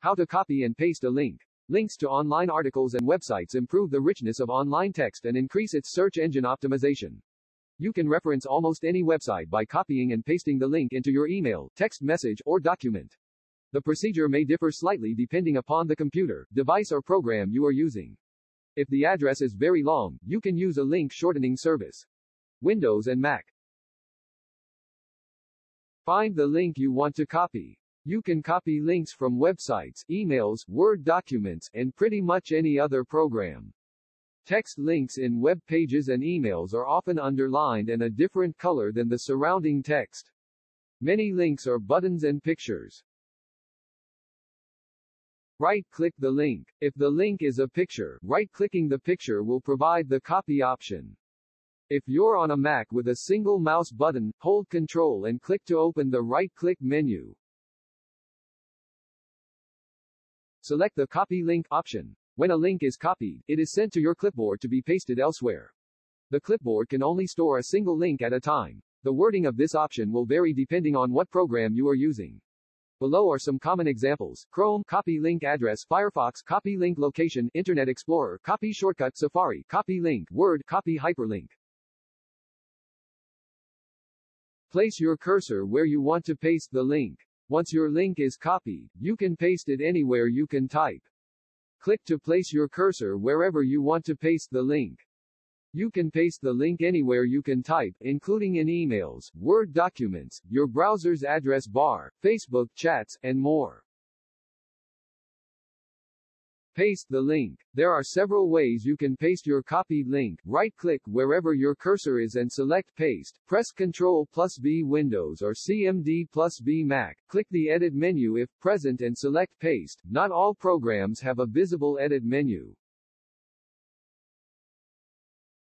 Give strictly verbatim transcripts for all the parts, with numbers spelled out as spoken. How to copy and paste a link. Links to online articles and websites improve the richness of online text and increase its search engine optimization. You can reference almost any website by copying and pasting the link into your email, text message, or document. The procedure may differ slightly depending upon the computer, device, or program you are using. If the address is very long, you can use a link shortening service. Windows and Mac. Find the link you want to copy. You can copy links from websites, emails, Word documents, and pretty much any other program. Text links in web pages and emails are often underlined and a different color than the surrounding text. Many links are buttons and pictures. Right-click the link. If the link is a picture, right-clicking the picture will provide the copy option. If you're on a Mac with a single mouse button, hold Ctrl and click to open the right-click menu. Select the Copy Link option. When a link is copied, it is sent to your clipboard to be pasted elsewhere. The clipboard can only store a single link at a time. The wording of this option will vary depending on what program you are using. Below are some common examples: Chrome, copy link address, Firefox, copy link location, Internet Explorer, copy shortcut, Safari, copy link, Word, copy hyperlink. Place your cursor where you want to paste the link. Once your link is copied, you can paste it anywhere you can type. Click to place your cursor wherever you want to paste the link. You can paste the link anywhere you can type, including in emails, Word documents, your browser's address bar, Facebook chats, and more. Paste the link. There are several ways you can paste your copied link. Right-click wherever your cursor is and select Paste. Press Control plus V Windows or C M D plus V Mac. Click the Edit menu if present and select Paste. Not all programs have a visible edit menu.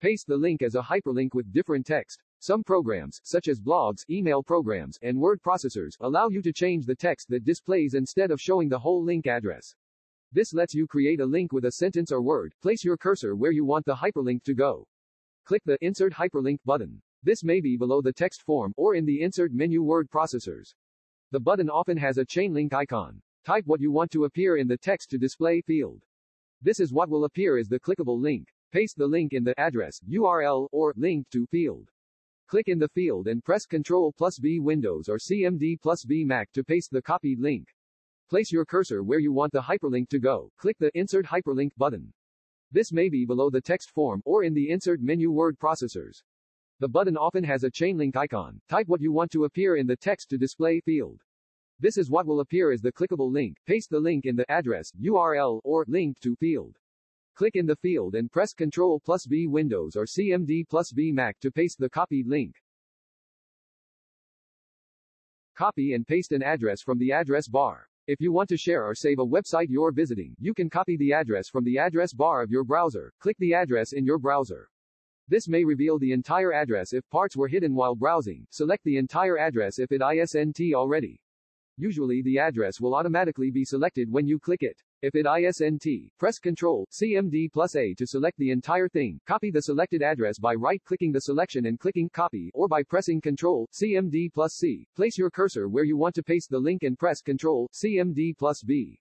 Paste the link as a hyperlink with different text. Some programs, such as blogs, email programs, and word processors, allow you to change the text that displays instead of showing the whole link address. This lets you create a link with a sentence or word. Place your cursor where you want the hyperlink to go. Click the Insert Hyperlink button. This may be below the text form or in the Insert menu word processors. The button often has a chain link icon. Type what you want to appear in the text to display field. This is what will appear as the clickable link. Paste the link in the address, U R L, or link to field. Click in the field and press Control plus V Windows or C M D plus V Mac to paste the copied link. Place your cursor where you want the hyperlink to go. Click the Insert Hyperlink button. This may be below the text form or in the Insert menu word processors. The button often has a chain link icon. Type what you want to appear in the text to display field. This is what will appear as the clickable link. Paste the link in the address, U R L, or link to field. Click in the field and press Control plus V Windows or C M D plus V Mac to paste the copied link. Copy and paste an address from the address bar. If you want to share or save a website you're visiting, you can copy the address from the address bar of your browser. Click the address in your browser. This may reveal the entire address if parts were hidden while browsing. Select the entire address if it isn't already. Usually the address will automatically be selected when you click it. If it isn't, press Control C M D plus A to select the entire thing. Copy the selected address by right-clicking the selection and clicking Copy, or by pressing Control C M D plus C. Place your cursor where you want to paste the link and press Control C M D plus V.